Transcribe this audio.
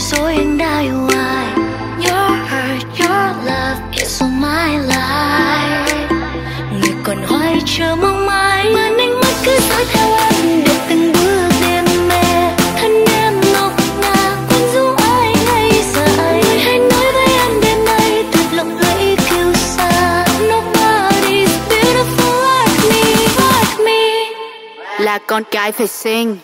dối and I lie. Your hurt, your love is all my life. Người còn hoài chờ mong mãi mà anh mất cứ dõi theo anh để từng bước đêm mê. Thân em ngọc ngà quên dung ai ngay dài. Người hãy nói với anh đêm nay thật lòng lấy kêu xa. Nobody's beautiful like me, like me. Là con cái phải xinh.